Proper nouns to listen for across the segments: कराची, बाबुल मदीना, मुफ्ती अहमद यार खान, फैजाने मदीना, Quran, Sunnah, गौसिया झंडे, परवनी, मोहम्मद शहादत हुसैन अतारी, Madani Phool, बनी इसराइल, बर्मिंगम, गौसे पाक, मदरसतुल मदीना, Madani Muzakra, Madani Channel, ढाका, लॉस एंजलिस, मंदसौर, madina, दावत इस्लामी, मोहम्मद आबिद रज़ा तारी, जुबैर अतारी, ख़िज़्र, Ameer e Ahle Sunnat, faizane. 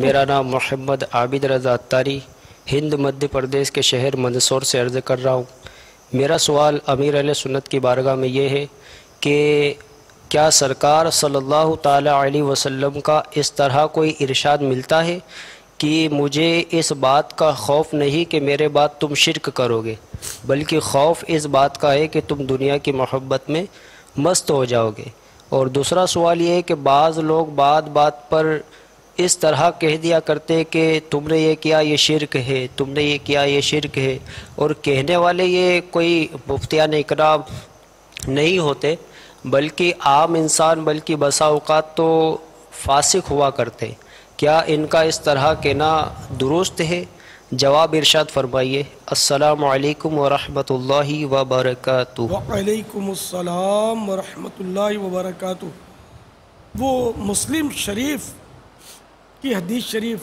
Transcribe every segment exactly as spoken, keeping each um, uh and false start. मेरा नाम मोहम्मद आबिद रज़ा तारी हिंद मध्य प्रदेश के शहर मंदसौर से अर्ज़ कर रहा हूँ। मेरा सवाल अमीर अहले सुन्नत की बारगाह में ये है कि क्या सरकार सल्लल्लाहु ताला अलैहि वसल्लम का इस तरह कोई इरशाद मिलता है कि मुझे इस बात का खौफ नहीं कि मेरे बाद तुम शिर्क करोगे, बल्कि खौफ इस बात का है कि तुम दुनिया की मोहब्बत में मस्त हो जाओगे। और दूसरा सवाल ये है कि बाज़ लोग बात बात पर इस तरह कह दिया करते कि तुमने ये किया ये शिर्क है, तुमने ये किया ये शिर्क है, और कहने वाले ये कोई मुफ्तियान इकराम नहीं होते बल्कि आम इंसान, बल्कि बसा औकात तो फासिक हुआ करते। क्या इनका इस तरह कहना दुरुस्त है? जवाब इरशाद फरमाइए। अस्सलाम वालेकुम व रहमतुल्लाहि व बरकातुहू। वालेकुम अस्सलाम व रहमतुल्लाहि व बरकातुहू। वो मुस्लिम शरीफ की हदीस शरीफ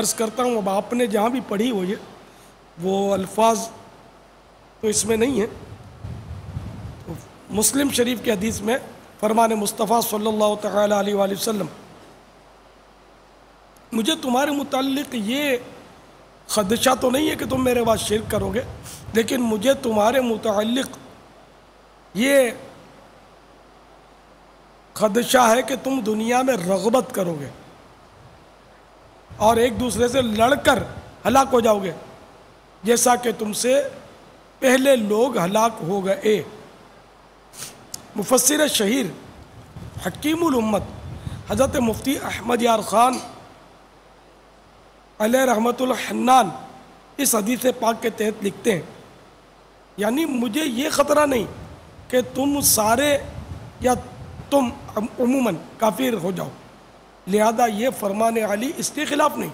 अर्ज़ करता हूँ। अब आपने जहाँ भी पढ़ी हो ये वो अल्फाज तो इसमें नहीं है। तो मुस्लिम शरीफ की हदीस में फरमान मुस्तफ़ा सल्लल्लाहु तआला अलैहि वसल्लम, मुझे तुम्हारे मुताल्लिक़ ये खदशा तो नहीं है कि तुम मेरे बाद शिर्क करोगे, लेकिन मुझे तुम्हारे मुताल्लिक़ ये खदशा है कि तुम दुनिया में रग़बत करोगे और एक दूसरे से लड़कर हलाक हो जाओगे जैसा कि तुमसे पहले लोग हलाक हो गए। मुफस्सिर शहीर हकीमुल उम्मत हज़रत मुफ्ती अहमद यार खान अलैह रहमतुल हन्नान इस हदीस पाक के तहत लिखते हैं, यानी मुझे ये ख़तरा नहीं कि तुम सारे या तुम अमूमन काफिर हो जाओ। लिहाजा ये फरमाने अली इसके ख़िलाफ़ नहीं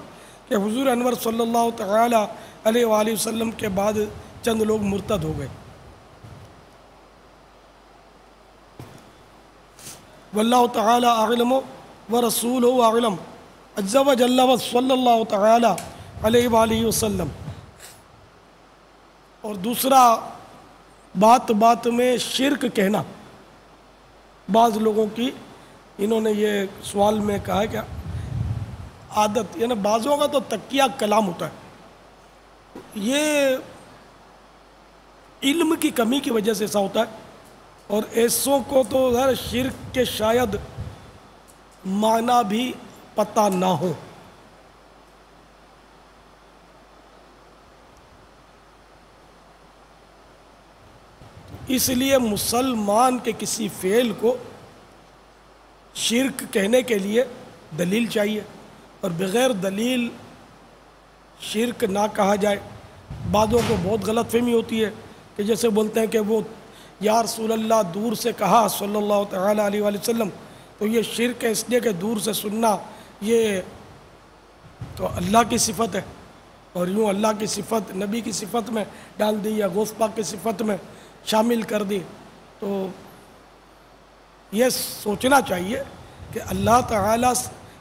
कि हुज़ूर अनवर सल्लल्लाहु तआला अलैहि वसल्लम के बाद चंद लोग मुर्तद हो गए। वल्लाहु तआला अअलम व रसूलुहु अअलम अज़्ज़ा व जल्ला व सल्लल्लाहु तआला अलैहि वसल्लम। और दूसरा बात बात में शिर्क कहना, बाज़ लोगों की इन्होंने ये सवाल में कहा है कि आदत, यानी बाज़ों का तो तकिया कलाम होता है, ये इल्म की कमी की वजह से ऐसा होता है। और ऐसों को तो हर शिर्क के शायद माना भी पता ना हो। इसलिए मुसलमान के किसी फ़ेल को शिर्क कहने के लिए दलील चाहिए और बग़ैर दलील शिर्क ना कहा जाए। बादों को बहुत गलत फहमी होती है कि जैसे बोलते हैं कि वो या रसूलल्लाह दूर से कहा सल्लल्लाहु तआला अलैहि वसल्लम, तो ये शिर्क है इसलिए कि दूर से सुनना ये तो अल्लाह की सिफत है, और यूँ अल्लाह की सिफत नबी की सिफत में डाल दी या गौसे पाक की सिफत में शामिल कर दी। तो ये सोचना चाहिए कि अल्लाह ताला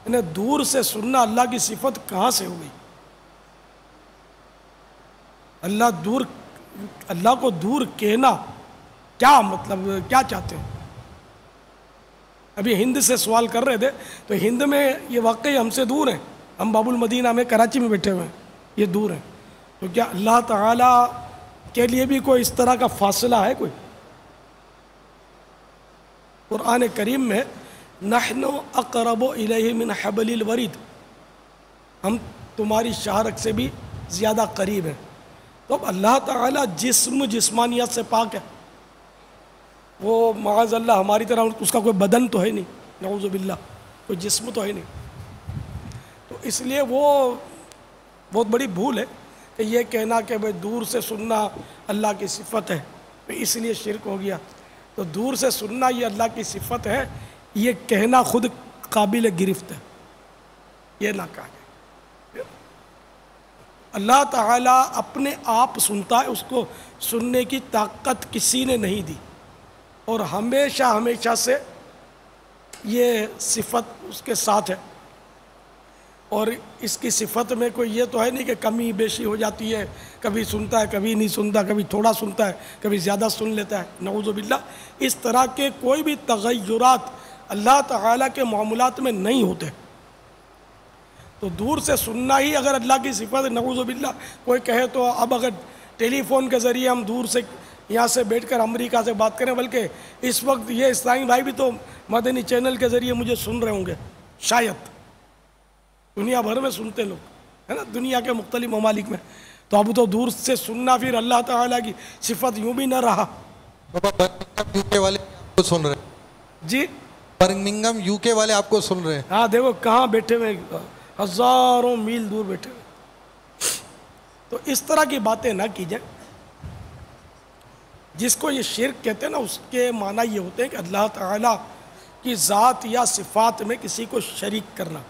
ने दूर से सुनना अल्लाह की सिफत कहाँ से हो गई? अल्लाह दूर, अल्लाह को दूर कहना क्या मतलब, क्या चाहते हो? अभी हिंद से सवाल कर रहे थे तो हिंद में ये वाकई हमसे दूर हैं, हम बाबुल मदीना में कराची में बैठे हुए हैं, ये दूर हैं। तो क्या अल्लाह ताला के लिए भी कोई इस तरह का फासला है? कोई कुरान करीम में नहनु अक़रबु इलैहि मिन हबलिल वरीद, हम तुम्हारी शारक से भी ज़्यादा करीब हैं। तो अब अल्लाह ताला जिस्म जिस्मानियत से पाक है, वो माज़ अल्लाह हमारी तरह उसका कोई बदन तो है नहीं, नऊज़ु बिल्लाह, कोई जिस्म तो है नहीं। तो इसलिए वो बहुत बड़ी भूल है कि ये कहना कि भाई दूर से सुनना अल्लाह की सिफत है तो इसलिए शिर्क हो गया। तो दूर से सुनना ये अल्लाह की सिफत है, ये कहना ख़ुद काबिल गिरफ्त है, ये ना कहा जाए। अल्लाह ताला अपने आप सुनता है, उसको सुनने की ताकत किसी ने नहीं दी, और हमेशा हमेशा से ये सिफत उसके साथ है। और इसकी सिफत में कोई ये तो है नहीं कि कमी बेशी हो जाती है, कभी सुनता है कभी नहीं सुनता, कभी थोड़ा सुनता है कभी ज़्यादा सुन लेता है, नऊज़ु बिल्लाह। इस तरह के कोई भी तग़य्युरात अल्लाह ताला के मामलात में नहीं होते। तो दूर से सुनना ही अगर अल्लाह की सिफत, नऊज़ु बिल्लाह कोई कहे तो अब अगर टेलीफोन के ज़रिए हम दूर से यहाँ से बैठकर अमेरिका से बात करें, बल्कि इस वक्त ये इस्लामी भाई भी तो मदनी चैनल के ज़रिए मुझे सुन रहे होंगे, शायद दुनिया भर में सुनते लोग है ना, दुनिया के मुख्तलिफ ममालिक में। तो अब तो दूर से सुनना फिर अल्लाह ताला की सिफत यूँ भी न रहा। यूके वाले आपको सुन रहे हैं जी, बर्मिंगम यूके वाले आपको सुन रहे हैं। हाँ देखो कहाँ बैठे हुए, हज़ारों मील दूर बैठे हुए। तो इस तरह की बातें ना की जाए। जिसको ये शिर्क कहते हैं ना, उसके माना ये होते हैं कि अल्लाह ताला की ज़ात या सिफात में किसी को शरीक करना।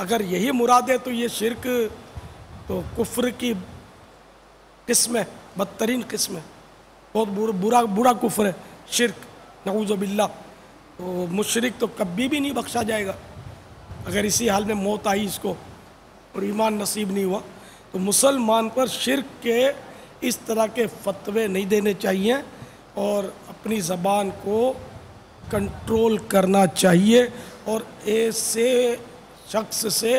अगर यही मुराद है तो ये शिर्क तो कुफ्र की किस्म है, बदतरीन किस्म है, बहुत बुरा बुरा, बुरा कुफ्र है शिर्क, नऊज़ुबिल्ला। तो मुशरिक तो कभी भी नहीं बख्शा जाएगा अगर इसी हाल में मौत आई इसको और ईमान नसीब नहीं हुआ। तो मुसलमान पर शिर्क के इस तरह के फतवे नहीं देने चाहिए और अपनी ज़बान को कंट्रोल करना चाहिए और ऐसे शख्स से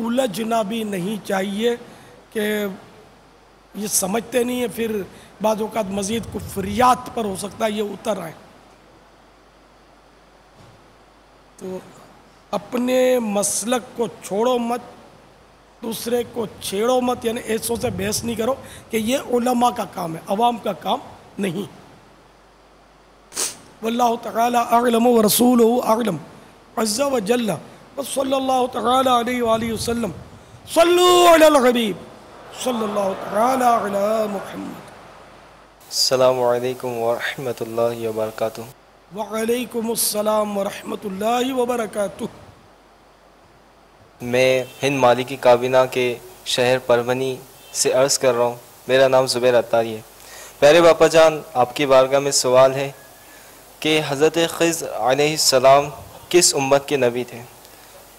उलझना भी नहीं चाहिए कि ये समझते नहीं है, फिर बाज़ औक़ात मज़ीद कुफ्रियात पर हो सकता है ये उतर आए। तो अपने मसलक को छोड़ो मत, दूसरे को छेड़ो मत, यानी ऐसों से बहस नहीं करो कि ये उलमा का काम है, अवाम का काम नहीं। वल्लाहु तआला अअलम व रसूलुहु अअलम अज़्ज़ा व जल्ला व सल्लल्लाहु तआला अलैहि व आलिहि वसल्लम सल्लू अलल हबीब सल्लल्लाहु तआला अला मुहम्मद। अस्सलामु अलैकुम व रहमतुल्लाहि व बरकातुहू। व अलैकुमुस्सलाम व रहमतुल्लाहि व बरकातुहू। मैं हिंद मालिकी काबीना के शहर परवनी से अर्ज़ कर रहा हूँ। मेरा नाम जुबैर अतारी है। प्यारे बापा जान, आपकी बारगाह में सवाल है कि हज़रत ख़िज़्र अलैहिस्सलाम किस उम्मत के नबी थे?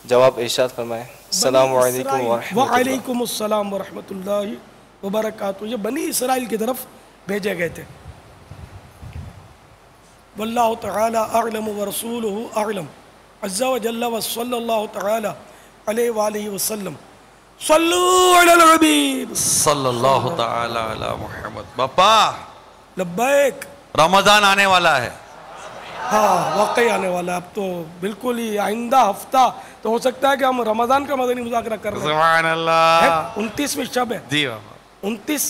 जवाब इरशाद फरमाएँ। अस्सलामु अलैकुम व अलैकुमुस्सलाम व रहमतुल्लाहि व बरकातुहू। ये बनी इसराइल की तरफ भेजे गए थे। वल्लाहु तआला अअलम व रसूलुहु अअलम अज़्ज़ा व जल्ला व सल्लल्लाहु तआला अलैहि व आलिहि वसल्लम सल्लू अलल हबीब सल्लल्लाहु तआला अला मुहम्मद। बापा लब्बैक, रमज़ान आने वाला है। हाँ वाकई आने वाला है। अब तो बिल्कुल ही आइंदा हफ्ता तो हो सकता है कि हम रमज़ान का मदनी मुज़ाकरा कर रहे हैं। सुभान अल्लाह, उनतीसवीं शब है जी बाबा, उनतीस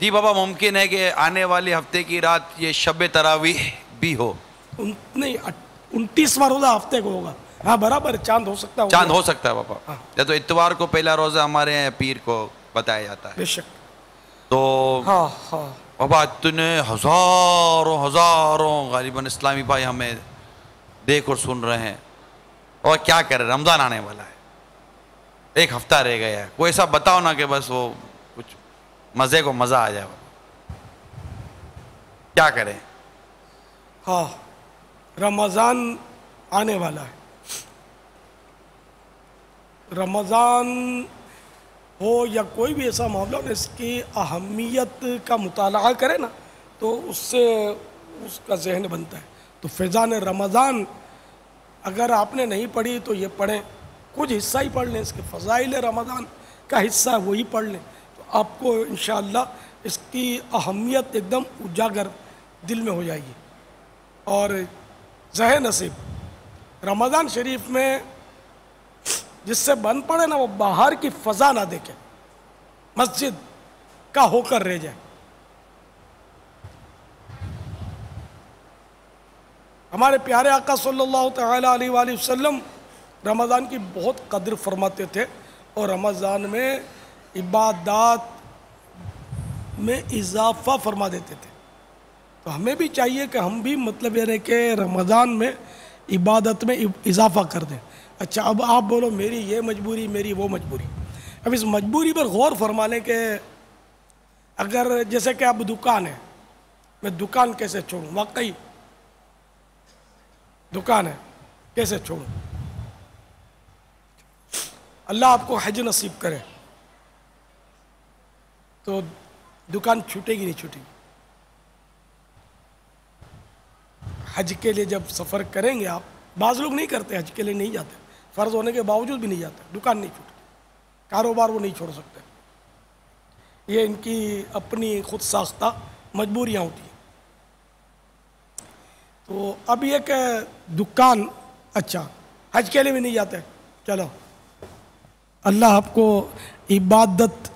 जी बाबा। मुमकिन है कि आने वाले हफ्ते की रात ये शब तरावीह भी हो। नहीं, उनतीसवां रोज़ा हफ्ते को होगा। हाँ बराबर, चांद हो सकता है, चांद हो सकता है बाबा। हाँ। या तो इतवार को पहला रोज़ा हमारे यहाँ पीर को बताया जाता है बेशक। तो हाँ हाँ बाबा, इतने हज़ारों हज़ारों ग़ालिबन इस्लामी भाई हमें देख और सुन रहे हैं और क्या कर रहे हैं। रमज़ान आने वाला है, एक हफ़्ता रह गया है, कोई ऐसा बताओ ना कि बस वो कुछ मज़े को मज़ा आ जाए बाबा, क्या करें? हाँ रमज़ान आने वाला है। रमज़ान हो या कोई भी ऐसा मामला हो, इसकी अहमियत का मुताला करे ना तो उससे उसका जहन बनता है। तो फैजाने रमज़ान अगर आपने नहीं पढ़ी तो ये पढ़ें, कुछ हिस्सा ही पढ़ लें, इसके फ़ज़ाइल रमज़ान का हिस्सा है वही पढ़ लें, तो आपको इंशाअल्लाह इसकी अहमियत एकदम उजागर दिल में हो जाएगी और ज़ह नसीब। रमज़ान शरीफ में जिससे बन पड़े ना वो बाहर की फ़ज़ा ना देखे, मस्जिद का होकर रह जाए। हमारे प्यारे आका सल्लल्लाहु तआला अलैहि वसल्लम रमज़ान की बहुत कदर फरमाते थे और रमज़ान में इबादत में इजाफा फरमा देते थे। तो हमें भी चाहिए कि हम भी मतलब यानी कि रमज़ान में इबादत में इजाफा कर दें। अच्छा अब आप बोलो मेरी ये मजबूरी, मेरी वो मजबूरी। अब इस मजबूरी पर गौर फरमा लें कि अगर जैसे कि अब दुकान है, मैं दुकान कैसे छोड़ूं? वाकई दुकान है, कैसे छोड़ूं? अल्लाह आपको हज नसीब करे तो दुकान छूटेगी नहीं छूटेगी। हज के लिए जब सफ़र करेंगे आप, बाज़ लोग नहीं करते, हज के लिए नहीं जाते, फ़र्ज़ होने के बावजूद भी नहीं जाते, दुकान नहीं छूटती। कारोबार वो नहीं छोड़ सकते, ये इनकी अपनी खुद साख्ता मजबूरियाँ होती हैं। तो अब ये कि दुकान, अच्छा हज के लिए भी नहीं जाते, चलो अल्लाह आपको इबादत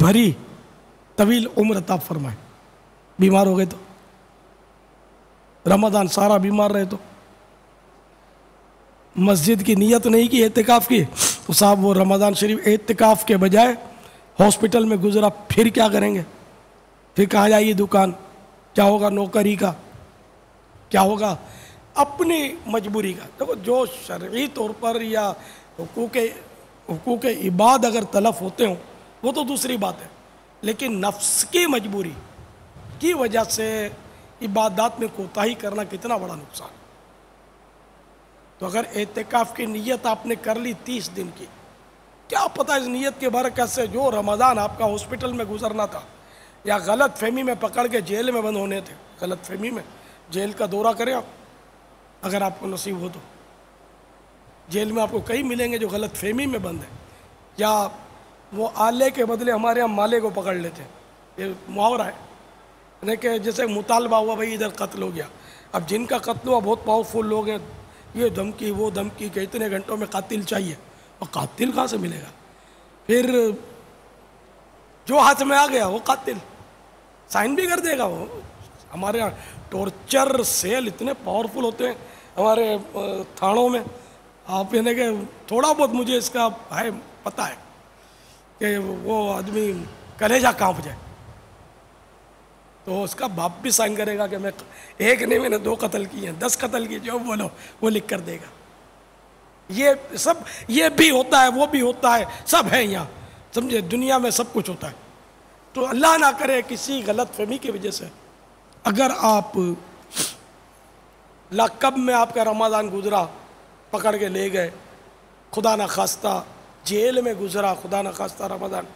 भरी तवील उम्र अता फरमाए। बीमार हो गए तो रमज़ान सारा बीमार रहे तो मस्जिद की नियत नहीं की एहतिकाफ़ की तो साहब वो रमज़ान शरीफ एहतिकाफ़ के बजाय हॉस्पिटल में गुजरा, फिर क्या करेंगे? फिर कहाँ जाइए दुकान, क्या होगा नौकरी का, क्या होगा अपनी मजबूरी का। देखो जो शरई तौर पर या हुकूक़ हुकूक़ इबाद अगर तलफ़ होते हों वो तो दूसरी बात है, लेकिन नफ्स की मजबूरी की वजह से इबादत में कोताही करना कितना बड़ा नुकसान। तो अगर एहतिकाफ़ की नीयत आपने कर ली तीस दिन की, क्या पता इस नीयत के बरकत से जो रमज़ान आपका हॉस्पिटल में गुजरना था या गलत फहमी में पकड़ के जेल में बंद होने थे, गलत फहमी में जेल का दौरा करें आप अगर आपको नसीब हो तो, जेल में आपको कई मिलेंगे जो गलत फहमी में बंद है, या वो आले के बदले हमारे यहाँ माले को पकड़ लेते हैं, ये मुहावरा है, यानी कि जैसे मुतालबा हुआ भाई इधर कत्ल हो गया। अब जिनका कत्ल हुआ बहुत पावरफुल लोग हैं, ये धमकी वो धमकी के इतने घंटों में कातिल चाहिए, और कातिल कहाँ से मिलेगा? फिर जो हाथ में आ गया वो कातिल साइन भी कर देगा। वो हमारे यहाँ टॉर्चर सेल इतने पावरफुल होते हैं हमारे थानों में, आप यानी कि थोड़ा बहुत मुझे इसका है पता है कि वो आदमी कलेजा कांप जाए तो उसका बाप भी साइन करेगा कि मैं एक नहीं मैंने दो कत्ल किए हैं, दस कत्ल किए, जो बोलो वो लिख कर देगा। ये सब ये भी होता है, वो भी होता है, सब है यहाँ, समझे, दुनिया में सब कुछ होता है। तो अल्लाह ना करे किसी गलत फहमी की वजह से अगर आप लाकब में आपका रमज़ान गुजरा, पकड़ के ले गए, खुदा न खास्ता जेल में गुजरा, खुदा न खास्ता रमज़ान,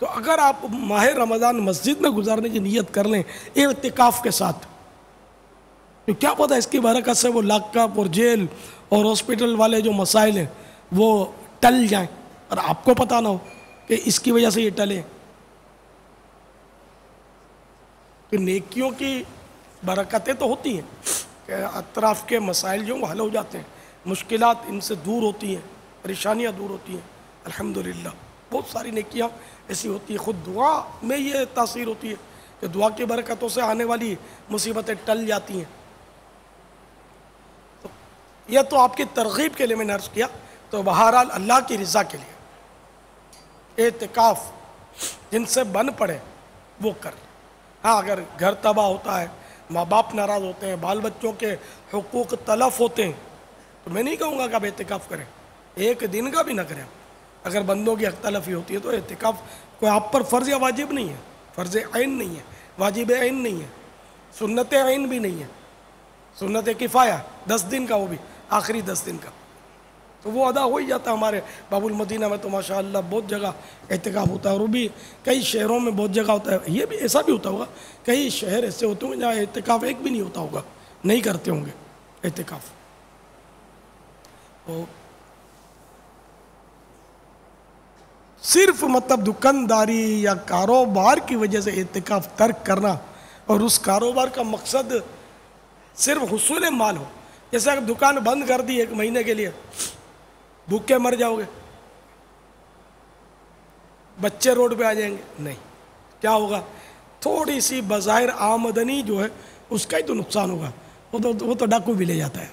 तो अगर आप माह रमज़ान मस्जिद में गुजारने की नीयत कर लें इत्तिकाफ़ के साथ, तो क्या पता इसकी बरकत से वो लाकब और जेल और हॉस्पिटल वाले जो मसाइल हैं वो टल जाएं और आपको पता ना हो कि इसकी वजह से ये टले। तो नेकियों की बरकतें तो होती हैं कि अतराफ़ के मसाइल जो हल हो जाते हैं, मुश्किलात इनसे दूर होती हैं, परेशानियाँ दूर होती हैं, अल्हम्दुलिल्लाह। बहुत सारी नेकियाँ ऐसी होती हैं, ख़ुद दुआ में ये तासीर होती है कि दुआ की बरकतों से आने वाली मुसीबतें टल जाती हैं। तो यह तो आपकी तरगीब के लिए मैंने अर्ज़ किया। तो बहरहाल अल्लाह की रज़ा के लिए एतिकाफ़ जिनसे बन पड़े वो कर। हाँ, अगर घर तबाह होता है, माँ बाप नाराज़ होते हैं, बाल बच्चों के हुकूक़ तलफ़ होते हैं, तो मैं नहीं कहूँगा कि आप एतिकाफ़ करें, एक दिन का भी ना करें। अगर बंदों की हक़ तलफ़ी होती है तो एतिकाफ़ कोई आप पर फ़र्ज़ या वाजिब नहीं है, फ़र्ज़ ऐन नहीं है, वाजिब ऐन नहीं है, सुन्नत ऐन भी नहीं है, सुन्नत किफ़ाया दस दिन का, वो भी आखिरी दस दिन का, तो वो अदा हो ही जाता है। हमारे बाबुल मदीना में तो माशाअल्लाह बहुत जगह एहतिकाफ़ होता है, और वो भी कई शहरों में बहुत जगह होता है। ये भी ऐसा भी होता होगा, कई शहर ऐसे होते होंगे जहाँ एहतिकाफ़ एक भी नहीं होता होगा, नहीं करते होंगे एहतिकाफ़। तो सिर्फ मतलब दुकानदारी या कारोबार की वजह से एहतिकाफ़ तर्क करना और उस कारोबार का मकसद सिर्फ हुसूल माल हो, जैसे अगर दुकान बंद कर दी एक महीने के लिए, भूखे मर जाओगे, बच्चे रोड पे आ जाएंगे, नहीं, क्या होगा? थोड़ी सी बज़ाहिर आमदनी जो है उसका ही तो नुकसान होगा। वो तो वो तो डाकू भी ले जाता है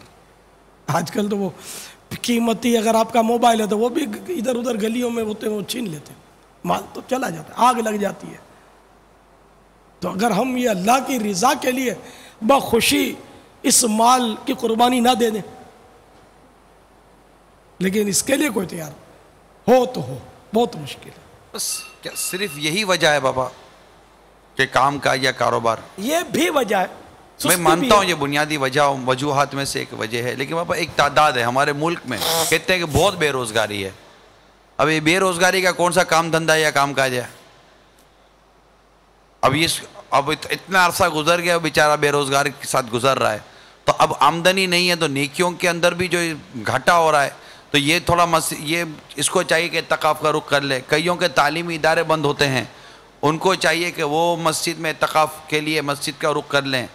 आजकल, तो वो कीमती अगर आपका मोबाइल है तो वो भी इधर उधर गलियों में होते हैं, वो छीन लेते हैं, माल तो चला जाता है, आग लग जाती है। तो अगर हम ये अल्लाह की रज़ा के लिए बखुशी इस माल की कुर्बानी ना दे दें, लेकिन इसके लिए कोई तैयार हो तो हो, बहुत मुश्किल है। बस क्या सिर्फ यही वजह है बाबा के काम का या कारोबार? ये भी वजह है, मैं मानता हूँ, ये बुनियादी वजह वजूहात में से एक वजह है, लेकिन बाबा एक तादाद है हमारे मुल्क में, कहते हैं कि बहुत बेरोज़गारी है। अब ये बेरोज़गारी का कौन सा काम धंधा या काम काज है? अब ये अब इतना अरसा गुजर गया, बेचारा बेरोज़गार के साथ गुजर रहा है, तो अब आमदनी नहीं है, तो नेकियों के अंदर भी जो घाटा हो रहा है तो ये थोड़ा मस ये इसको चाहिए कि तकाफ़ का रुख कर ले। कईयों के तालीमी इदारे बंद होते हैं, उनको चाहिए कि वो मस्जिद में तकाफ़ के लिए मस्जिद का रुख कर लें।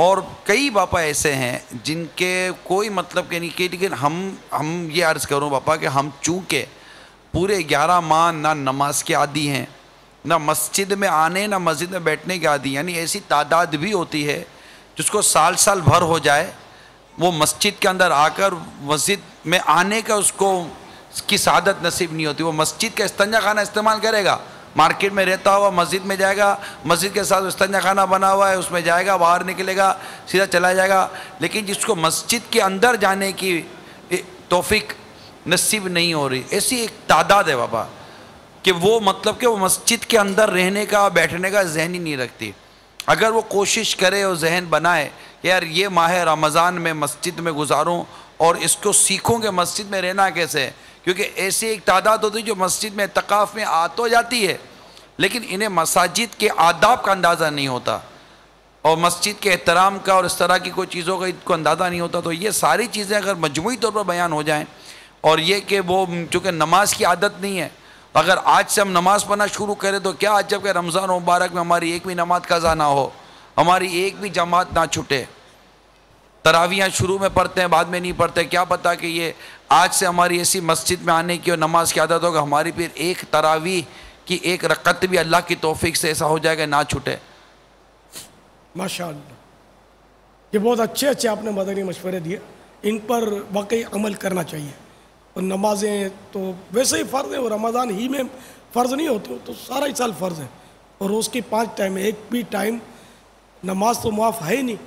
और कई बापा ऐसे हैं जिनके कोई मतलब के नहीं कि, लेकिन हम हम ये अर्ज़ करूं बापा कि हम चूँकि पूरे ग्यारह माह ना नमाज के आदी हैं, ना मस्जिद में आने ना मस्जिद में बैठने के आदी, यानी ऐसी तादाद भी होती है जिसको साल साल भर हो जाए वो मस्जिद के अंदर आकर मस्जिद में आने का उसको की सादत नसीब नहीं होती। वो मस्जिद का इस्तंजा खाना इस्तेमाल करेगा, मार्केट में रहता हुआ मस्जिद में जाएगा, मस्जिद के साथ इस्तंजा खाना बना हुआ है उसमें जाएगा, बाहर निकलेगा सीधा चला जाएगा। लेकिन जिसको मस्जिद के अंदर जाने की तौफीक नसीब नहीं हो रही, ऐसी एक तादाद है बाबा कि वो मतलब कि वो मस्जिद के अंदर रहने का बैठने का जहन ही नहीं रखती। अगर वो कोशिश करे और जहन बनाए यार ये माह रमज़ान में मस्जिद में गुजारूँ और इसको सीखूँ कि मस्जिद में रहना कैसे, क्योंकि ऐसी एक तादाद होती है जो मस्जिद में तकाफ़ में आ तो जाती है लेकिन इन्हें मसाजिद के आदाब का अंदाज़ा नहीं होता और मस्जिद के एहतराम का और इस तरह की कोई चीज़ों का इनको अंदाज़ा नहीं होता। तो ये सारी चीज़ें अगर मजमूई तौर पर बयान हो जाएँ, और ये कि वो चूँकि नमाज की आदत नहीं है, अगर आज से हम नमाज़ पढ़ना शुरू करें तो क्या आज जब के रमज़ान मुबारक में हमारी एक भी नमाज कज़ा ना हो, हमारी एक भी जमात ना छूटे। तरावियाँ शुरू में पढ़ते हैं बाद में नहीं पढ़ते, क्या पता कि ये आज से हमारी ऐसी मस्जिद में आने की और नमाज की आदत होगा, हमारी फिर एक तरावी की एक रकत भी अल्लाह की तौफीक से ऐसा हो जाएगा ना छूटे। माशाअल्लाह, ये बहुत अच्छे अच्छे आपने मदनी मशवरे दिए, इन पर वाकई अमल करना चाहिए। और नमाजें तो वैसे ही फ़र्ज़ है, वो रमज़ान ही में फ़र्ज़ नहीं होते तो सारा ही साल फ़र्ज़ है, और रोज़ की पाँच टाइम है, एक भी टाइम नमाज तो मुआफ़ है ही नहीं।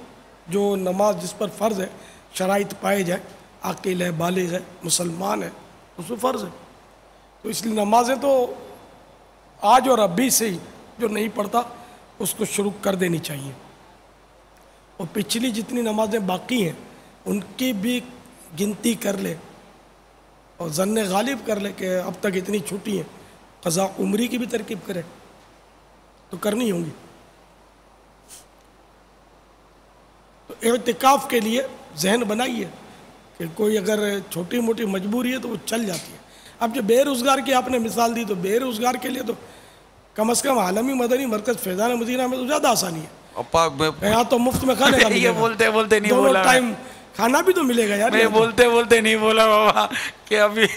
जो नमाज जिस पर फ़र्ज़ है, शराइत पाए जाए, आकिल है, बालिग है, मुसलमान है, उसको फ़र्ज़ है। तो इसलिए नमाजें तो आज और अभी से ही जो नहीं पढ़ता उसको शुरू कर देनी चाहिए। और पिछली जितनी नमाजें बाकी हैं उनकी भी गिनती कर ले और ज़न्ने गालिब कर ले कि अब तक इतनी छुट्टी हैं, क़ज़ा उम्री की भी तरकीब करें तो करनी होंगी। तो इतिकाफ़ के लिए जहन बनाइए कि कोई अगर छोटी मोटी मजबूरी है तो वो चल जाती है। अब जो बेरोज़गार की आपने मिसाल दी, तो बेरोज़गार के लिए तो कम अज़ कम आलमी मदनी मरकज़ फैजाने मदीना में तो ज़्यादा आसानी है। यहाँ तो मुफ्त में खाने का बोलते बोलते नहीं बोला टाइम खाना भी तो मिलेगा यार, मैं बोलते बोलते नहीं बोला बाबा कि अभी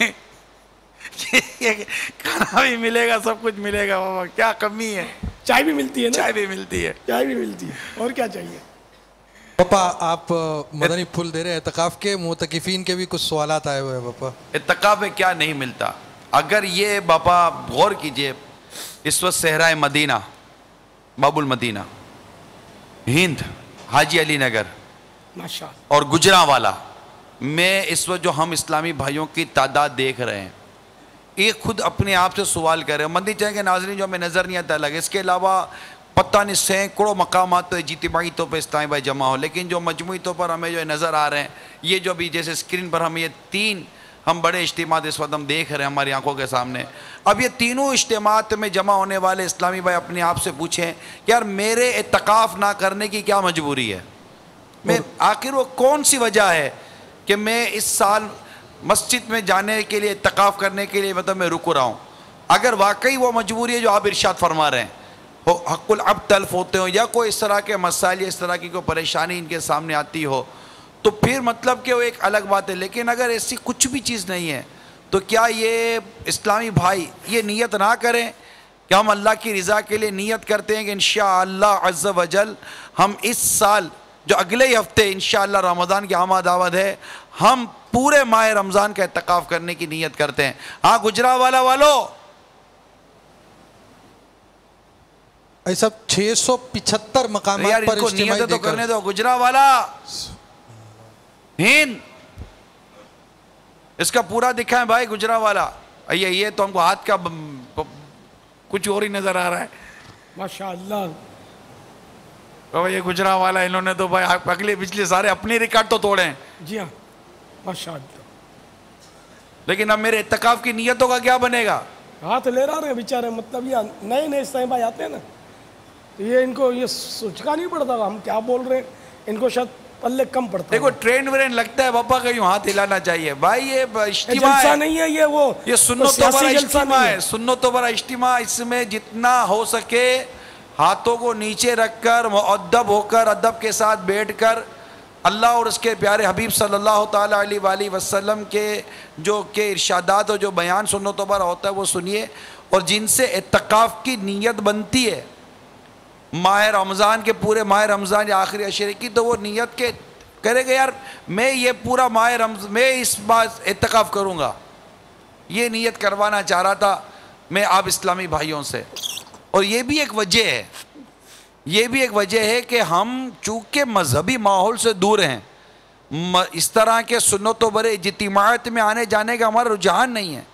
खाना भी मिलेगा, सब कुछ मिलेगा बाबा, क्या कमी है। चाय भी मिलती है ना? चाय भी मिलती है, चाय भी मिलती है, और क्या चाहिए। पापा आप मदनी फूल दे रहे हैं, इत्तकाफ़ के मुतकिफीन के भी कुछ सवाल आए हुए हैं पापा, इत्तकाफ़ में क्या नहीं मिलता। अगर ये पापा गौर कीजिए, इस वक्त सहराए मदीना, बाबुल मदीना, हिंद, हाजी अली नगर और गुजरांवाला में इस वक्त जो हम इस्लामी भाइयों की तादाद देख रहे हैं, ये खुद अपने आप से सवाल कर रहे हैं। मदनी चैनल के नाज़रीन, जो हमें नज़र नहीं आता अलग, इसके अलावा पता नहीं सैकड़ों मकामात तो इज्तिमाई तौर पर इस्लामी भाई जमा हो, लेकिन जो मजमूई तौर पर हमें जो नज़र आ रहे हैं, ये जो भी जैसे स्क्रीन पर हम ये तीन हम बड़े इज्तिमा इस वक्त हम देख रहे हैं हमारी आंखों के सामने। अब ये तीनों इज्तिमा में जमा होने वाले इस्लामी भाई अपने आप से पूछें यार मेरे इत्तकाफ़ ना करने की क्या मजबूरी है, मैं आखिर वो कौन सी वजह है कि मैं इस साल मस्जिद में जाने के लिए इत्तकाफ़ करने के लिए मतलब मैं रुक रहा हूँ। अगर वाकई वो मजबूरी है जो आप इरशाद फरमा रहे हैं, हो हक़ुल अब तल्फ़ होते हो या कोई इस तरह के मसाइल या इस तरह की कोई परेशानी इनके सामने आती हो तो फिर मतलब कि वो एक अलग बात है, लेकिन अगर ऐसी कुछ भी चीज़ नहीं है तो क्या ये इस्लामी भाई ये नीयत ना करें कि हम अल्लाह की रज़ा के लिए नीयत करते हैं कि इंशाअल्लाह अज़्ज़ व जल हम इस साल जो अगले हफ्ते इंशाअल्लाह रमज़ान की आमद दावत है, हम पूरे माह रमज़ान का इत्तकाफ़ करने की नीयत करते हैं। हाँ गुजरांवाला वालों, ऐसा छः सौ पिछहत्तर मकाम यार इनको नीयत तो करने दो। गुजरांवाला, हिंद, इसका पूरा दिखाएं भाई गुजरांवाला। ये ये तो हमको हाथ का कुछ और ही नजर आ रहा है माशाअल्लाह। तो ये गुजरांवाला इन्होंने तो भाई अगले पिछले सारे अपने रिकॉर्ड तो तोड़े हैं। जी हाँ माशाल्लाह। लेकिन अब मेरे इत्तकाफ़ की नीयतों का क्या बनेगा, हाथ ले रहा है बेचारे, मतलब ये नए नए साहिब भाई आते हैं ना, ये इनको ये सोचना नहीं पड़ता हम क्या बोल रहे हैं, इनको शायद पल्ले कम पड़ता है। देखो ट्रेंड व्रेंड लगता है पापा का यूँ हाथ हिलाना चाहिए भाई, ये इज्तिमा है। नहीं है ये वो ये सुन्नत तो बड़ा इज्तिमा है, सुन्नत तो बड़ा इज्तिमा। इसमें जितना हो सके हाथों को नीचे रखकर मुअद्दब होकर अदब के साथ बैठकर अल्लाह और उसके प्यारे हबीब सल्लल्लाहु ताला अलैहि वसल्लम के जो के इरशादात और जो बयान सुन्नतों पर होता है वो सुनिए, और जिनसे इत्तकाफ़ की नीयत बनती है माह रमज़ान के पूरे माह रमज़ान या आखिरी अशरे की, तो वो नीयत के करेगा यार मैं ये पूरा माह रमज़ान मैं इस बात इत्तकाफ़ करूँगा, ये नीयत करवाना चाह रहा था मैं आप इस्लामी भाइयों से। और ये भी एक वजह है, ये भी एक वजह है कि हम चूँकि मजहबी माहौल से दूर हैं, इस तरह के सुन्नत व बड़े इज्तिमात में आने जाने का हमारा रुझान नहीं है।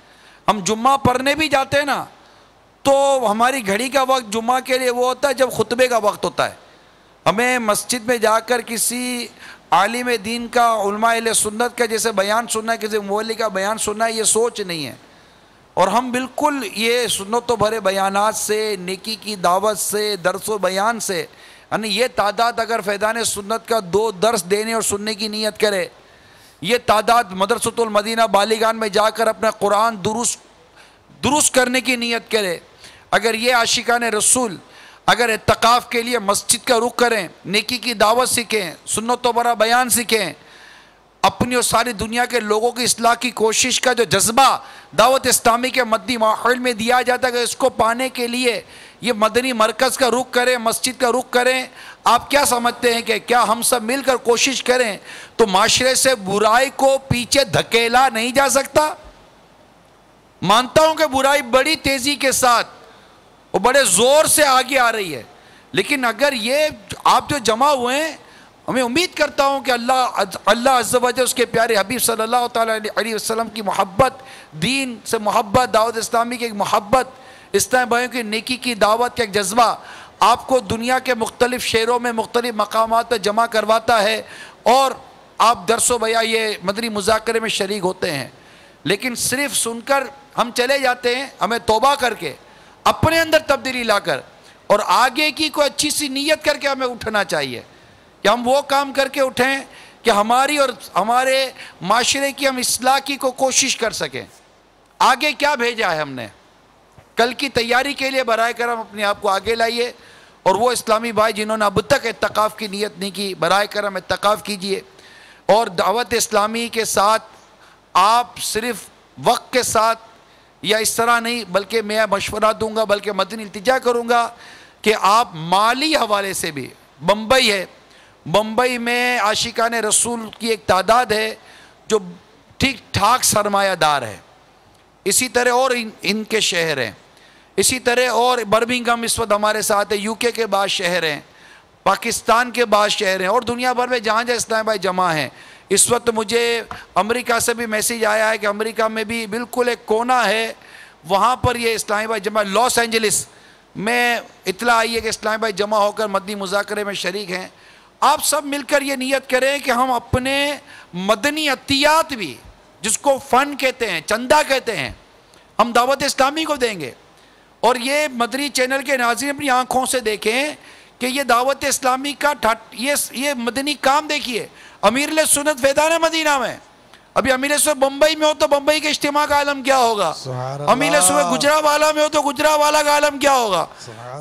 हम जुम्मा पढ़ने भी जाते हैं ना तो हमारी घड़ी का वक्त जुम्मा के लिए वो होता है जब खुतबे का वक्त होता है। हमें मस्जिद में जाकर किसी आलिम दीन का, उलमा अहले सुन्नत का जैसे बयान सुनना है, किसी मौलवी का बयान सुनना है, ये सोच नहीं है। और हम बिल्कुल ये सुन्नतों भरे बयानात से, नेकी की दावत से, दर्स व बयान से, यानी ये तादाद अगर फैजाने सुन्नत का दो दर्स देने और सुनने की नीयत करे, ये तादाद मदरसतुल मदीना बालिगान में जाकर अपना कुरान दुरुस्त दुरुस्त करने की नीयत करे, अगर ये आशिकाने रसूल अगर इत्तकाफ़ के लिए मस्जिद का रुख करें, नेकी की दावत सीखें, सुन्नतों भरा बयान सीखें, अपनी और सारी दुनिया के लोगों की इस्लाह की कोशिश का जो जज्बा दावत इस्लामी के मदनी माहौल में दिया जाता है, इसको पाने के लिए ये मदनी मरकज़ का रुख करें, मस्जिद का रुख करें। आप क्या समझते हैं कि क्या हम सब मिलकर कोशिश करें तो माशरे से बुराई को पीछे धकेला नहीं जा सकता? मानता हूँ कि बुराई बड़ी तेज़ी के साथ और बड़े ज़ोर से आगे आ रही है, लेकिन अगर ये आप जो जमा हुए हैं, मैं उम्मीद करता हूँ कि अल्लाह अल्लाह अज़्ज़ व जल उसके प्यारे हबीब सल्लल्लाहु ताला अलैहि वसल्लम की मोहब्बत, दीन से मोहब्बत, दावत इस्लामी की एक मोहब्बत, इस्लाम भाइयों की नेकी की दावत का एक जज्बा आपको दुनिया के मुख्तलिफ़ शहरों में मुख्तलिफ़ मकामात पर जमा करवाता है और आप दरसो बया ये मदनी मुज़ाकरे में शरीक होते हैं। लेकिन सिर्फ सुनकर हम चले जाते हैं, हमें तोबा करके अपने अंदर तब्दीली ला कर और आगे की कोई अच्छी सी नीयत करके हमें उठना चाहिए कि हम वो काम करके उठें कि हमारी और हमारे माशरे की हम इस्लाह की को कोशिश कर सकें। आगे क्या भेजा है हमने कल की तैयारी के लिए, बराए करम अपने आप को आगे लाइए, और वो इस्लामी भाई जिन्होंने अब तक इत्तकाफ़ की नीयत नहीं की, बराए करम इत्तकाफ़ कीजिए। और दावत इस्लामी के साथ आप सिर्फ़ वक्त के साथ या इस तरह नहीं, बल्कि मैं मशवरा दूँगा, बल्कि मदनी इल्तिजा करूँगा कि आप माली हवाले से भी, बम्बई है, बम्बई में आशिकाने रसूल की एक तादाद है जो ठीक ठाक सरमायादार है, इसी तरह और इन, इनके शहर हैं, इसी तरह और बर्मिंगम इस वक्त हमारे साथ है, यूके के बाद शहर हैं, पाकिस्तान के बाद शहर हैं, और दुनिया भर में जहाँ जहाँ इस्लाम भाई जमा हैं। इस वक्त मुझे अमेरिका से भी मैसेज आया है कि अमेरिका में भी बिल्कुल एक कोना है, वहाँ पर ये इस्लाम भाई जमा, लॉस एंजलिस में इतला आई है कि इस्लाम भाई जमा होकर मदनी मुज़ाकरे में शरीक हैं। आप सब मिलकर ये नियत करें कि हम अपने मदनी अतियात भी, जिसको फ़ंड कहते हैं, चंदा कहते हैं, हम दावत इस्लामी को देंगे। और ये मदनी चैनल के नाज़रीन अपनी आँखों से देखें कि ये दावत इस्लामी का ये ये मदनी काम देखिए। अमीरुल सुन्नत फैजाने मदीना में, अभी अमीर सुबह बम्बई में हो तो बम्बई के इज्तिमा का आलम क्या होगा, अमीर सुबह गुजरावाला में हो तो गुजरावाला का आलम क्या होगा,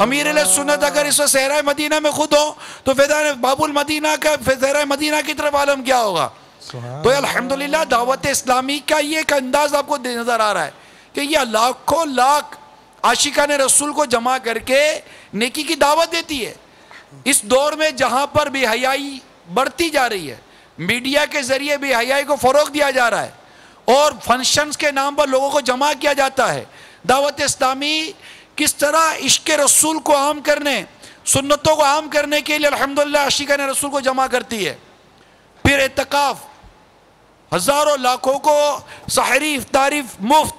अमीर सुन्नत अगर इस वक्त सहरा मदीना में खुद हो तो फैजान बाबुल मदीना का सहरा मदीना की तरफ आलम क्या होगा। तो अल्हम्दुलिल्लाह दावत इस्लामी का ये एक अंदाज़ आपको नज़र आ रहा है कि यह लाखों लाख आशिकाने रसूल को जमा करके नेकी की दावत देती है। इस दौर में जहाँ पर बेहयाई बढ़ती जा रही है, मीडिया के ज़रिए भी हयाई को फ़रोग दिया जा रहा है और फंक्शंस के नाम पर लोगों को जमा किया जाता है, दावत इस्लामी किस तरह इश्क़ रसूल को आम करने, सुन्नतों को आम करने के लिए अल्हम्दुलिल्लाह आशिकाने रसूल को जमा करती है। फिर एतकाफ़, हज़ारों लाखों को सहरी इफ्तारी मुफ्त,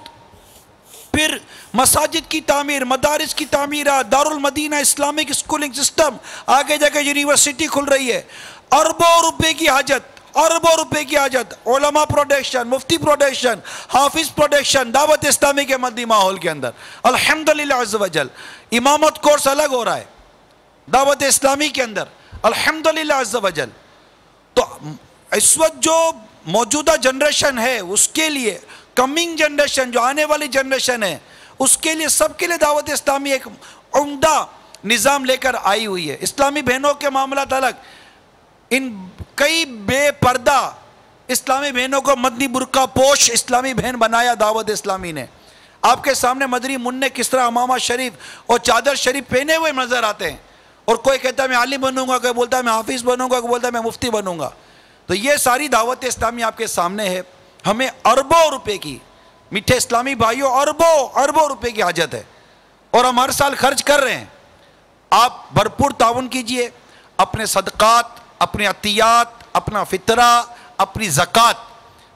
फिर मसाजिद की तामीर, मदारिस की तामीरात, Darul Madina Islamic schooling system, आगे जाकर यूनिवर्सिटी खुल रही है, अरबों रुपए की हाजत, अरबों रुपए की हाजत, उलमा प्रोटेक्शन, मुफ्ती प्रोटेक्शन, हाफिज प्रोटेक्शन, दावत इस्लामी के मदनी माहौल के अंदर अल्हम्दुलिल्लाह अज़्ज़ व जल। इमामत कोर्स अलग हो रहा है दावत इस्लामी के अंदर अल्हम्दुलिल्लाह अज़्ज़ व जल। तो इस वक्त जो मौजूदा जनरेशन है उसके लिए, कमिंग जनरेशन जो आने वाली जनरेशन है उसके लिए, सबके लिए दावत इस्लामी एक उम्दा निज़ाम लेकर आई हुई है। इस्लामी बहनों के मामला अलग, इन कई बेपर्दा इस्लामी बहनों को मदनी बुरका पोश इस्लामी बहन बनाया दावत इस्लामी ने। आपके सामने मदनी मुन्ने किस तरह अमामा शरीफ और चादर शरीफ पहने हुए नज़र आते हैं, और कोई कहता है मैं आलिम बनूंगा, कोई बोलता है मैं हाफिज़ बनूंगा, कोई बोलता है मैं मुफ्ती बनूंगा। तो ये सारी दावत इस्लामी आपके सामने है। हमें अरबों रुपए की, मीठे इस्लामी भाइयों, अरबों अरबों रुपए की हाजत है और हम हर साल खर्च कर रहे हैं। आप भरपूर ताउन कीजिए, अपने सदक़ात, अपने अतियात, अपना फितरा, अपनी ज़कात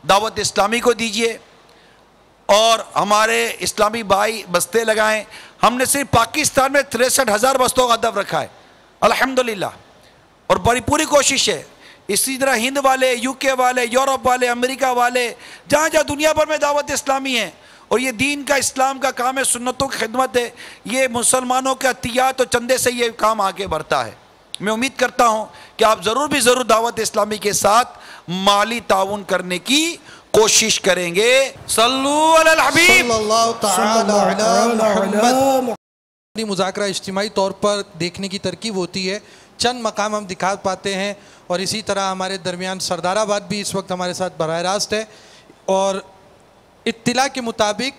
दावत इस्लामी को दीजिए और हमारे इस्लामी भाई बस्ते लगाएं। हमने सिर्फ पाकिस्तान में तिरसठ हज़ार बस्तों का अदब रखा है अल्हम्दुलिल्लाह, और बड़ी पूरी कोशिश है। इसी तरह हिंद वाले, यूके वाले, यूरोप वाले, अमेरिका वाले, जहाँ जहाँ दुनिया भर में दावत इस्लामी है, और ये दीन का, इस्लाम का काम है, सुन्नतों की खिदमत है, ये मुसलमानों के अतियात और चंदे से ये काम आगे बढ़ता है। मैं उम्मीद करता हूँ कि आप ज़रूर भी ज़रूर दावत इस्लामी के साथ माली ताउन करने की कोशिश करेंगे। सल्लू अलल हबीब मदनी मुज़ाकरा इज्तिमाई तौर पर देखने की तरकीब होती है, चंद मकाम हम दिखा पाते हैं, और इसी तरह हमारे दरमियान सरदाराबाद भी इस वक्त हमारे साथ बराह रास्त है, और इत्तिला के मुताबिक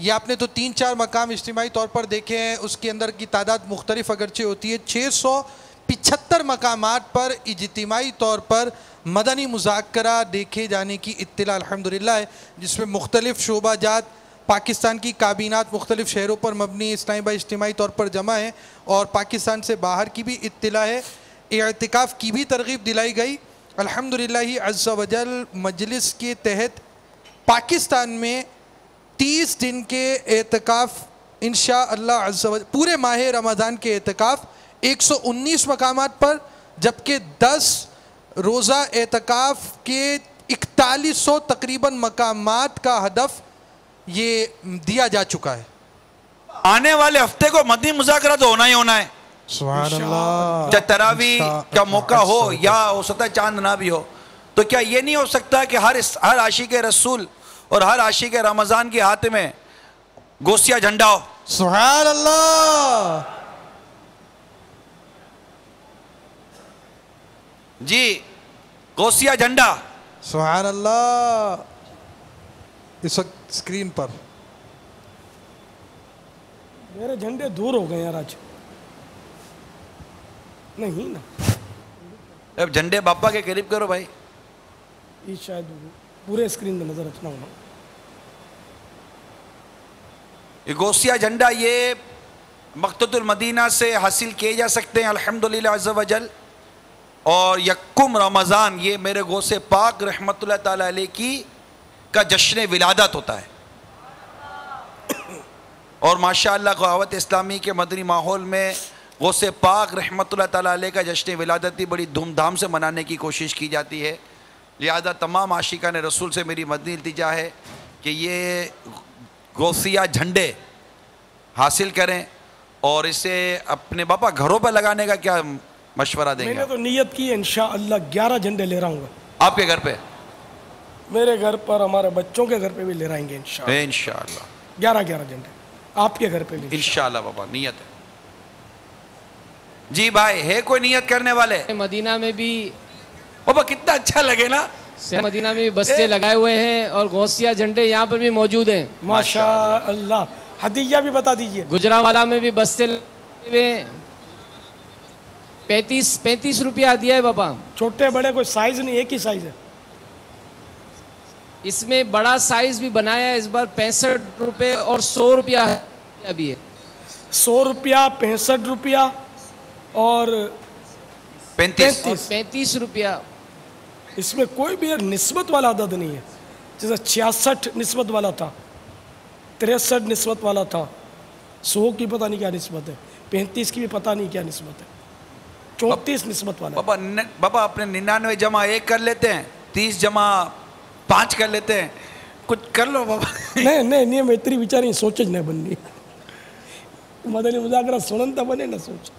ये आपने तो तीन चार मकाम इज्तिमाई तौर पर देखे हैं, उसके अंदर की तादाद मुख्तलिफ अगरचे होती है। छः सौ पिछहत्तर मकामात पर इज्तिमाई तौर पर मदनी मुज़ाकरा देखे जाने की इत्तिला अल्हम्दुलिल्लाह है, जिसमें मुख्तलिफ शोबाजात, पाकिस्तान की काबीनात मुख्तलिफ शहरों पर मबनी इस्लामी इज्तिमाई तौर पर जमा है, और पाकिस्तान से बाहर की भी इत्तिला है। एतिकाफ़ की भी तरगीब दिलाई गई। अल्हम्दुलिल्लाह अज़्ज़ा वजल मजलिस के तहत पाकिस्तान में तीस दिन के एतिकाफ़ इंशाअल्लाह अज़्ज़ा वजल पूरे माह रमज़ान के एतिकाफ़ एक सौ उन्नीस मकामात पर, जबकि दस रोज़ा एतिकाफ़ के इकतालीस सौ तकरीबन मकामात का हदफ ये दिया जा चुका है। आने वाले हफ्ते को मदनी मुज़ाकरा तो होना ही होना है, चाहे तरावी का मौका हो या हो सकता है चांद ना भी हो। तो क्या ये नहीं हो सकता कि हर हर आशिक रसूल और हर आशिक रमज़ान के हाथ में गौसिया झंडा हो? सुभान अल्लाह जी, गौसिया झंडा, सुभान अल्लाह। इस वक्त स्क्रीन पर मेरे झंडे दूर हो गए यार, आज नहीं ना। अब झंडे बापा के करीब करो भाई, ये शायद पूरे स्क्रीन में नजर रखना होगा। ये गौसिया झंडा ये मदरसतुल मदीना से हासिल किए जा सकते हैं अल्हम्दुलिल्लाह अज़्ज़ा वजल, और यक्कुम रमज़ान ये मेरे गौसे पाक रहमतुल्लाह ताला अलैह की का जश्न विलादत होता है। और माशाअल्लाह दावत इस्लामी के मदनी माहौल में गौसे पाक रहमतुल्लाह ताला अलैह का जश्न विलादत भी बड़ी धूमधाम से मनाने की कोशिश की जाती है। लिहाजा तमाम आशिका ने रसूल से मेरी मदनी इल्तिजा है कि ये गौसिया झंडे हासिल करें, और इसे अपने बापा घरों पर लगाने का क्या मशवरा देंगे? मैंने तो नीयत की इंशाअल्लाह ग्यारह झंडे ले रहा हूँ। आपके घर पे? मेरे घर पर, हमारे बच्चों के घर पर भी ले रहेंगे इंशाअल्लाह ग्यारह ग्यारह झंडे। आपके घर पर भी इंशाअल्लाह बाबा नीयत है जी? भाई है कोई नियत करने वाले? मदीना में भी ओबा कितना अच्छा लगे ना, मदीना में भी बस्ते लगाए हुए हैं और गौसिया झंडे यहाँ पर भी मौजूद हैं माशाअल्लाह। हदिया भी बता दीजिए। गुजरावाला में भी बस्ते लगे, पैंतीस पैंतीस रुपया हदिया है बाबा। छोटे बड़े कोई साइज नहीं, एक ही साइज है। इसमें बड़ा साइज भी बनाया है इस बार, पैंसठ रुपये और सौ रुपया भी है। सौ रुपया, पैंसठ रुपया और पैंतीस पैंतीस रुपया। इसमें कोई भी निस्बत वाला अदद नहीं है, जैसे छियासठ निस्बत वाला था, तिरसठ निस्बत वाला था, सौ की पता नहीं क्या निस्बत है, पैंतीस की भी पता नहीं क्या निस्बत है, चौंतीस निस्बत वाला। बाबा बाबा अपने निन्यानवे जमा एक कर लेते हैं, तीस जमा पाँच कर लेते हैं, कुछ कर लो बाबा। नहीं नहीं नहीं, मैं इतनी विचारी सोच नहीं बननी, मदनी मुज़ाकरा सुनता बने ना सोच।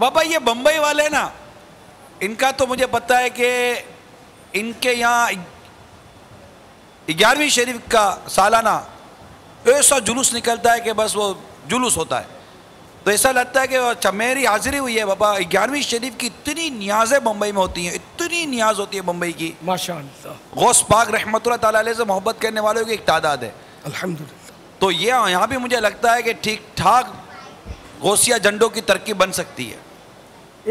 बाबा ये बम्बई वाले ना, इनका तो मुझे पता है कि इनके यहाँ ग्यारहवीं शरीफ का सालाना ऐसा जुलूस निकलता है कि बस वो जुलूस होता है, तो ऐसा लगता है कि अच्छा मेरी हाजिरी हुई है। बाबा ग्यारहवीं शरीफ की इतनी नियाज़ें बम्बई में होती हैं, इतनी नियाज होती है बम्बई की, माशाअल्लाह। गौस पाक रहमतुल्लाह ताला अलैह से मोहब्बत करने वालों की एक तादाद है, अल्हम्दुलिल्लाह। तो ये यहाँ भी मुझे लगता है कि ठीक ठाक गौसिया झंडों की तरकीब बन सकती है।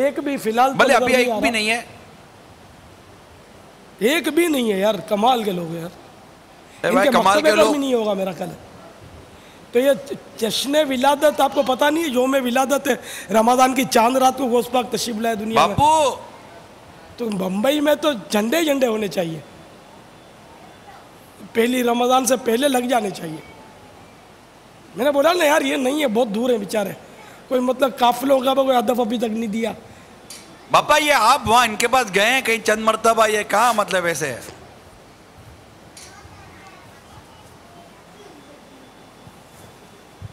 एक भी फिलहाल भले अभी एक भी नहीं है, एक भी नहीं है यार, कमाल के लोग यार, भाई कमाल के लोग। नहीं होगा मेरा ख्याल। तो ये जश्न विलादत आपको पता नहीं है, योम विलादत है रमज़ान की चांद रात को गौस पाक तशरीफ लाए दुनिया में। बापू तो बम्बई में तो झंडे झंडे होने चाहिए, पहली रमज़ान से पहले लग जाने चाहिए। मैंने बोला ना यार ये नहीं है, बहुत दूर है बेचारे, कोई मतलब काफिलों का कोई अदब अभी तक नहीं दिया। बापा ये आप वहाँ इनके पास गए हैं कहीं चंद मरतबा, ये कहाँ मतलब ऐसे है?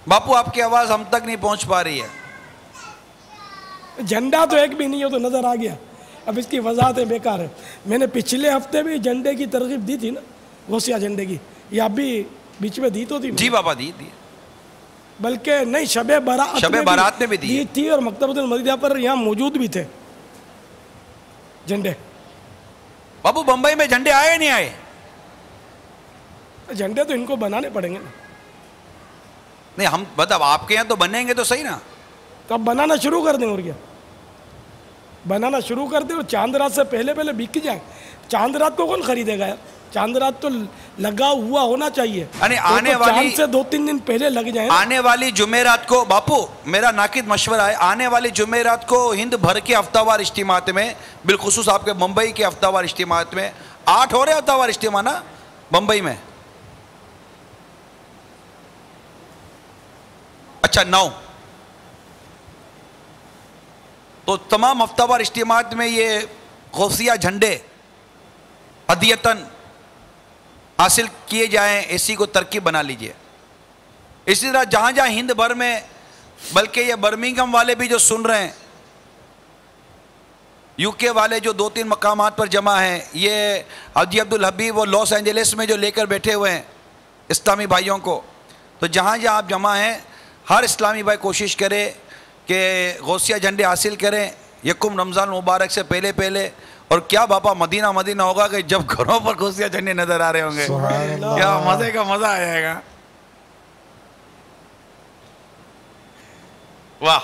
बापू आपकी आवाज़ हम तक नहीं पहुँच पा रही है। झंडा तो एक भी नहीं हो तो नज़र आ गया। अब इसकी वजहें बेकार है। मैंने पिछले हफ्ते भी झंडे की तरकीब दी थी ना, गौसिया झंडे की, ये आप भी बीच में दी तो थी। जी बाबा दी थी, बल्कि नहीं शबे बारात शबे बारात में भी दी, दी थी, और मदरसतुल मदीना पर यहाँ मौजूद भी थे झंडे। बाबू बम्बई में झंडे आए नहीं आए? झंडे तो इनको बनाने पड़ेंगे ना। नहीं हम मतलब आपके यहाँ तो बनेंगे तो सही ना। तो अब बनाना शुरू कर दें, और क्या बनाना शुरू कर दें, और चांद रात से पहले पहले बिक जाए। चांद रात को कौन खरीदेगा यार, चांद रात तो लगा हुआ होना चाहिए। आने तो वाली से दो तीन दिन पहले लग जाए। आने वाली जुमेरात को बापू मेरा नाकिद मशवरा है, आने वाली जुमेरात को हिंद भर के हफ्तावार इज्तिमात में, बिलखुसूस आपके मुंबई के हफ्तावार इज्तिमात में, आठ हो रहे हफ्तावार इज्तिमा ना मुंबई में, अच्छा नौ, तो तमाम हफ्तावार इज्तिमात में ये गौसिया झंडे अदियतन हासिल किए जाएं, ऐसी को तरकीब बना लीजिए। इसी तरह जहाँ जहाँ हिंद भर में, बल्कि ये बर्मिंगम वाले भी जो सुन रहे हैं, यूके वाले जो दो तीन मकामात पर जमा हैं, ये हाजी अब्दुल हबीब और लॉस एंजलिस में जो लेकर बैठे हुए हैं इस्लामी भाइयों को, तो जहाँ जहाँ आप जमा हैं हर इस्लामी भाई कोशिश करे कि गौसिया झंडे हासिल करें यकुम रमज़ान मुबारक से पहले पहले। और क्या बापा मदीना मदीना होगा कि जब घरों पर गौसिया झंडे नजर आ रहे होंगे, क्या मजे का मजा आ जाएगा। वाह,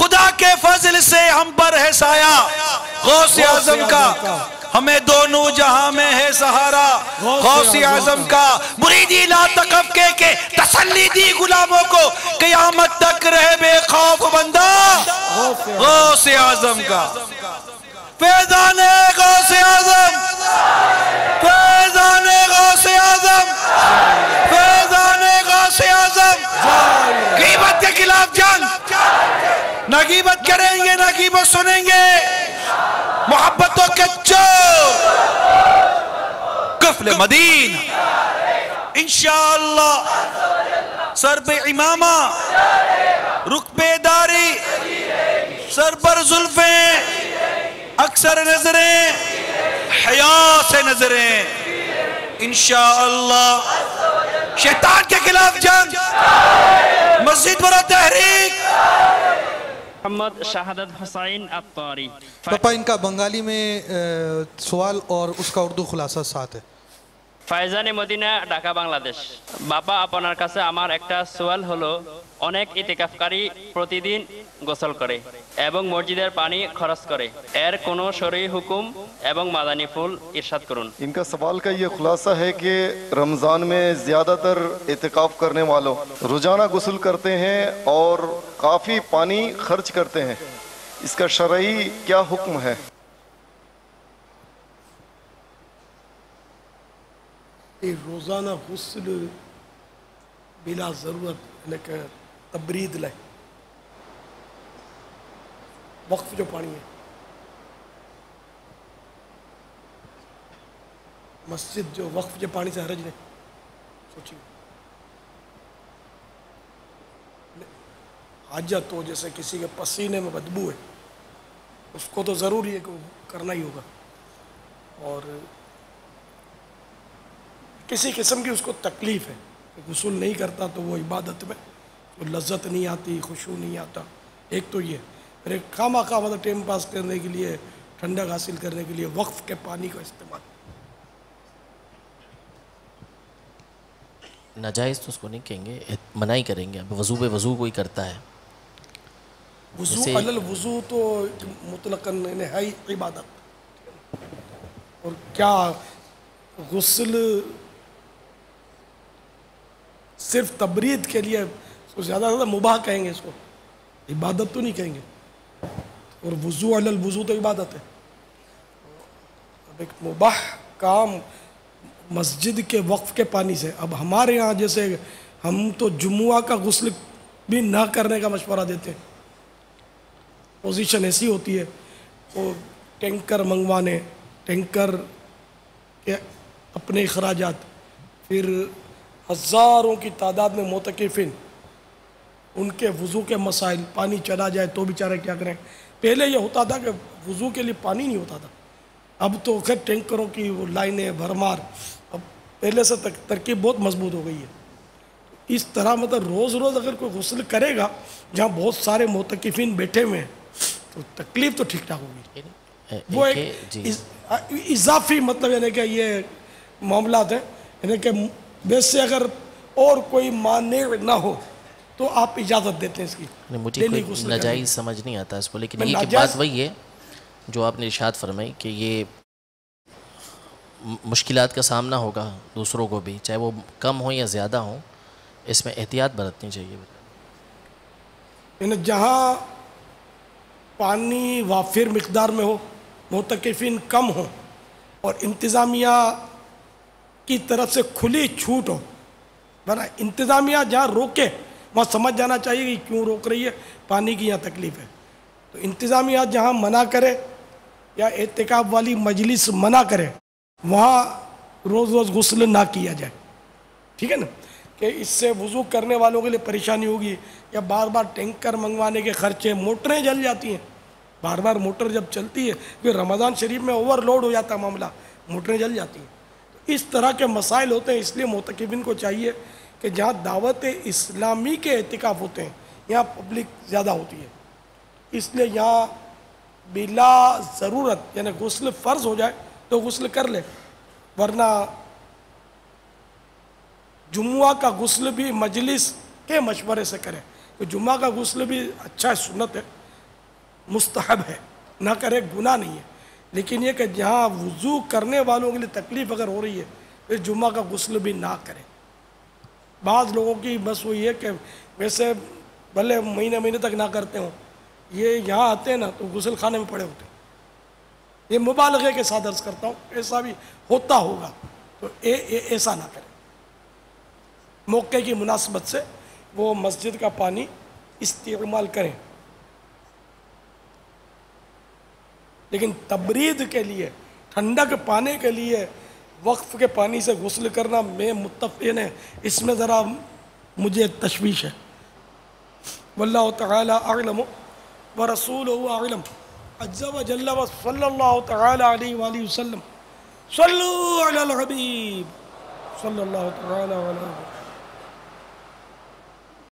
खुदा के फजल से हम पर है साया गौसे आजम का, हमें दोनों जहां में है सहारा गौसे आजम का। मुरीदी ला तकफ के तसल्ली दी गुलामों को, कयामत तक रहे बेखौफ बंदा गौसे आजम का। फैजाने गौसे आजम, फैजाने गौसे आजम, फैजाने गौसे आजम। गीबत के खिलाफ जंग, ना गीबत करेंगे ना गीबत सुनेंगे, मोहब्बतों के चोर कुफल मदीना इंशाअल्लाह। सर पे इमामा, रुख पे दारी, सर पर जुल्फे, अक्सर नजरें हया से नजरें, इंशाअल्लाह। शैतान के खिलाफ जंग, मस्जिद पर तहरीक। मोहम्मद शहादत हुसैन अतारी। पापा इनका बंगाली में सवाल और उसका उर्दू खुलासा साथ है। फैजाने मदीना ढाका बांग्लादेश। बापा आपनार काछे आमार एकटा सवाल हलो, अनेक इतिकाफकारी प्रतिदिन गोसल करे एवं मस्जिदेर पानी खर्च करे, एर कोनो शरई हुकुम एवं मादानी फूल इरशाद करुन। इनका सवाल का ये खुलासा है कि रमज़ान में ज़्यादातर इतिकाफ करने वालों रोज़ाना गुसल करते हैं और काफ़ी पानी खर्च करते हैं, इसका शरई क्या हुक्म है? रोज़ाना गुस्ल बिना ज़रूरत तबरीद लाए, वक्फ जो पानी है मस्जिद जो वक्फ जो पानी से हरज नहीं, सोचिए हाजत हो, जैसे किसी के पसीने में बदबू है, उसको तो ज़रूरी है कि करना ही होगा, और किसी किस्म की उसको तकलीफ़ है, गुसूल नहीं करता तो वो इबादत में तो लज्जत नहीं आती, खुशू नहीं आता। एक तो ये फिर एक खामा खा मतलब टाइम पास करने के लिए, ठंडक हासिल करने के लिए वक्फ़ के पानी का इस्तेमाल नाजायज़ तो उसको नहीं कहेंगे, मना ही करेंगे। अब वज़ू पे वज़ू कोई करता है, वज़ू अलल वज़ू तो मुतलकन है इबादत। और क्या गुस्ल सिर्फ तबरीद के लिए, तो ज़्यादा से ज़्यादा मुबाह कहेंगे इसको, इबादत तो नहीं कहेंगे। और वज़ू अलल वज़ू तो इबादत है। अब एक मुबाह काम मस्जिद के वक्फ़ के पानी से। अब हमारे यहाँ जैसे हम तो जुम्मा का गुस्ल भी ना करने का मशवरा देते हैं, पोजीशन ऐसी होती है वो तो टैंकर मंगवाने, टैंकर के अपने अखराजात, फिर हज़ारों की तादाद में मोतकिफिन, उनके वज़ू के मसाइल, पानी चला जाए तो बेचारे क्या करें। पहले यह होता था कि वज़ू के लिए पानी नहीं होता था, अब तो खैर टैंकरों की वो लाइनें भरमार, अब पहले से तक तरकीब बहुत मजबूत हो गई है। इस तरह मतलब रोज़ रोज़ अगर कोई गुस्ल करेगा जहाँ बहुत सारे मोतकिफिन बैठे हुए हैं तो तकलीफ़ तो ठीक ठाक होगी। वो एक इज, इजाफी मतलब यानी कि ये मामला है, यानी कि वैसे अगर और कोई माने ना हो तो आप इजाज़त देते हैं इसकी। मुझे नाजायज़ समझ नहीं आता इसको, लेकिन ये की बात वही है जो आपने इरशाद फरमाई कि ये मुश्किलात का सामना होगा दूसरों को भी, चाहे वो कम हो या ज़्यादा हो, इसमें एहतियात बरतनी चाहिए। यानी जहाँ पानी वाफिर मिकदार में हो, मोतकिफिन कम हो और इंतज़ामिया की तरफ से खुली छूट हो, वरना इंतज़ामिया जहाँ रोके वहाँ समझ जाना चाहिए कि क्यों रोक रही है, पानी की यहाँ तकलीफ़ है। तो इंतज़ामिया जहाँ मना करे या एहतिकाब वाली मजलिस मना करे, वहाँ रोज़ रोज़ गुस्ल ना किया जाए, ठीक है ना। कि इससे वज़ू करने वालों के लिए परेशानी होगी, या बार बार टैंकर मंगवाने के खर्चे, मोटरें जल जाती हैं बार बार। मोटर जब चलती है क्योंकि रमज़ान शरीफ में ओवरलोड हो जाता मामला, मोटरें जल जाती हैं। तो इस तरह के मसाइल होते हैं, इसलिए मोतकिबिन को चाहिए कि जहाँ दावत इस्लामी के एहतिकाफ़ होते हैं यहाँ पब्लिक ज़्यादा होती है, इसलिए यहाँ बिला ज़रूरत यानी गुस्ल फ़र्ज़ हो जाए तो गुस्ल कर ले, वरना जुम्मा का गुस्ल भी मजलिस के मशवरे से करें। तो जुम्मा का गुस्ल भी अच्छा है, सुन्नत है, मुस्तहब है, ना करे गुनाह नहीं है। लेकिन यह कि जहाँ वज़ू करने वालों के लिए तकलीफ़ अगर हो रही है फिर जुम्मा का गुस्ल भी ना करें। बाज़ लोगों की बस वही है कि वैसे भले महीने महीने तक ना करते हों, ये यहाँ आते हैं ना तो गुस्ल खाने में पड़े होते हैं। ये मुबालगे के साथ अर्ज करता हूँ, ऐसा भी होता होगा तो ऐसा ना करें। मौके की मुनासबत से वो मस्जिद का पानी इस्तेमाल करें, लेकिन तबरीद के लिए, ठंडक पाने के लिए वक्फ़ के पानी से गुस्ल करना, मैं मुत्तफ़िक़ है, इसमें ज़रा मुझे तशवीश है। वल्लाहु तआला अअलम व रसूलुहु अअलम। अज़्ज़ा व जल्ला व सल्लल्लाहु तआला अलैहि व आलिहि वसल्लम। सल्लू अलल हबीब सल्लल्लाहु तआला अलैहि।